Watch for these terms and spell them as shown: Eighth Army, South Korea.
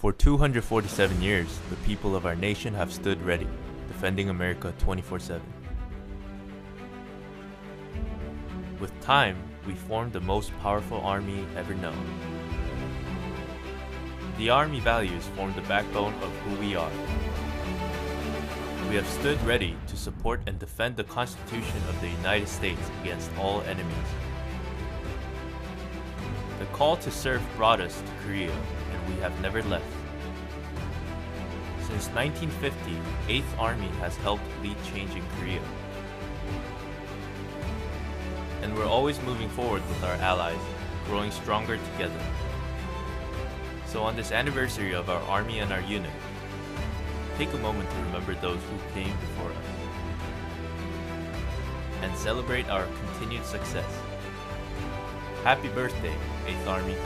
For 247 years, the people of our nation have stood ready, defending America 24/7. With time, we formed the most powerful army ever known. The Army values form the backbone of who we are. We have stood ready to support and defend the Constitution of the United States against all enemies. The call to serve brought us to Korea, and we have never left. Since 1950, Eighth Army has helped lead change in Korea. And we're always moving forward with our allies, growing stronger together. So on this anniversary of our Army and our unit, take a moment to remember those who came before us and celebrate our continued success. Happy birthday, Eighth Army!